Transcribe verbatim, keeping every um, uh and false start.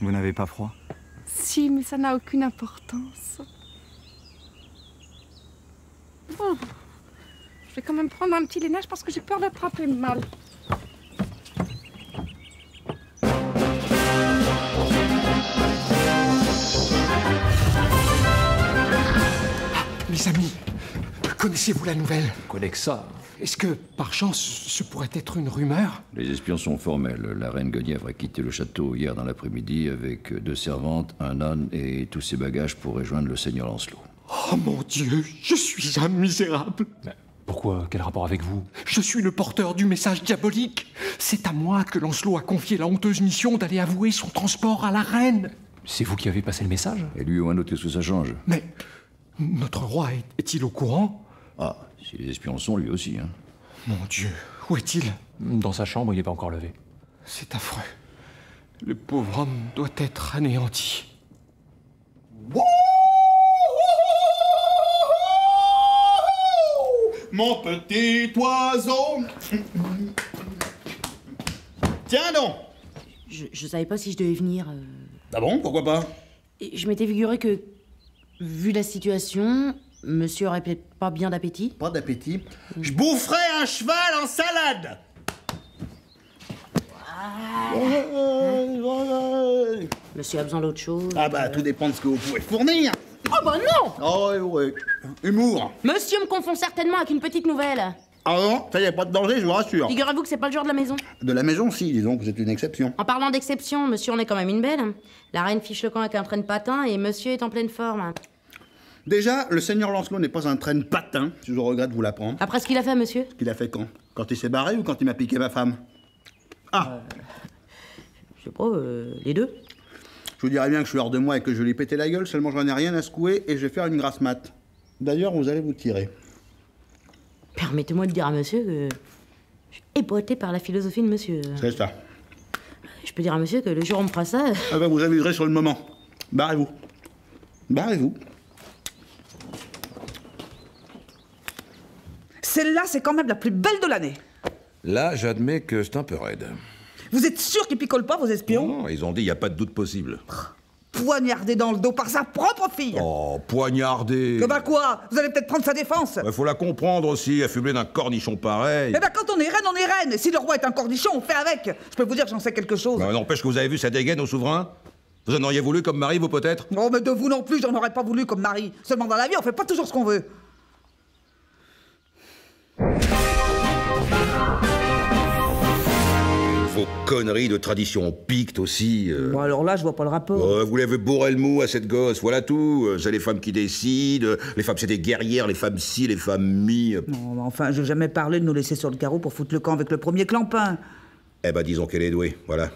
Vous n'avez pas froid? Si, mais ça n'a aucune importance. Bon, je vais quand même prendre un petit lénage parce que j'ai peur d'attraper mal. Mes amis, connaissez-vous la nouvelle? On connaît que ça. Est-ce que, par chance, ce pourrait être une rumeur? Les espions sont formels. La reine Guenièvre a quitté le château hier dans l'après-midi avec deux servantes, un âne et tous ses bagages pour rejoindre le seigneur Lancelot. Oh mon Dieu, je suis un misérable. Mais pourquoi? Quel rapport avec vous? Je suis le porteur du message diabolique. C'est à moi que Lancelot a confié la honteuse mission d'aller avouer son transport à la reine. C'est vous qui avez passé le message? Et lui ou un autre, qu'est-ce que ça change? Mais... notre roi est-il au courant? Ah, si les espions le sont, lui aussi, hein. Mon Dieu, où est-il? Dans sa chambre, il n'est pas encore levé. C'est affreux. Le pauvre homme doit être anéanti. Mon petit oiseau! Tiens donc! Je, je savais pas si je devais venir... Euh... Ah bon? Pourquoi pas? Je m'étais figuré que... vu la situation, monsieur aurait peut-être pas bien d'appétit. Pas d'appétit. Mmh. Je boufferais un cheval en salade. Ah. Monsieur a besoin d'autre chose. Ah bah, euh... tout dépend de ce que vous pouvez fournir. Oh bah non. Oh ouais, ouais. Humour. Monsieur me confond certainement avec une petite nouvelle. Ah non, ça y a pas de danger, je vous rassure. Figurez-vous que c'est pas le genre de la maison. De la maison, si, disons que vous êtes une exception. En parlant d'exception, monsieur, on est quand même une belle. La reine fiche le camp avec un train de patin et monsieur est en pleine forme. Déjà, le seigneur Lancelot n'est pas un train de patin, si je regrette de vous l'apprendre. Après ce qu'il a fait, monsieur? Qu'il a fait quand? Quand il s'est barré ou quand il m'a piqué ma femme? Ah euh, je sais pas, euh, les deux. Je vous dirais bien que je suis hors de moi et que je lui ai pété la gueule, seulement j'en ai rien à secouer et je vais faire une grasse mat. D'ailleurs, vous allez vous tirer. Permettez-moi de dire à monsieur que je suis épatée par la philosophie de monsieur. C'est ça. Je peux dire à monsieur que le jour où on me fera ça... Ah ben vous amuserez sur le moment. Barrez-vous. Barrez-vous. Celle-là, c'est quand même la plus belle de l'année. Là, j'admets que c'est un peu raide. Vous êtes sûr qu'ils picolent pas, vos espions? Non, ils ont dit, il n'y a pas de doute possible. Poignardé dans le dos par sa propre fille. Oh, poignardé. Que bah quoi? Vous allez peut-être prendre sa défense. Il bah, faut la comprendre aussi, affublée d'un cornichon pareil. Eh bah, quand on est reine, on est reine. Et si le roi est un cornichon, on fait avec. Je peux vous dire que j'en sais quelque chose. Bah, n'empêche que vous avez vu sa dégaine au souverain. Vous en auriez voulu comme mari, vous peut-être? Non, mais de vous non plus, j'en aurais pas voulu comme mari. Seulement dans la vie, on fait pas toujours ce qu'on veut. Vos conneries de tradition picte aussi. Euh... Bon, alors là, je vois pas le rapport. Oh, vous l'avez bourré le mou à cette gosse, voilà tout. C'est les femmes qui décident, les femmes c'est des guerrières, les femmes ci, les femmes mi. Non, mais enfin, je n'ai jamais parlé de nous laisser sur le carreau pour foutre le camp avec le premier clampin. Eh ben, disons qu'elle est douée, voilà.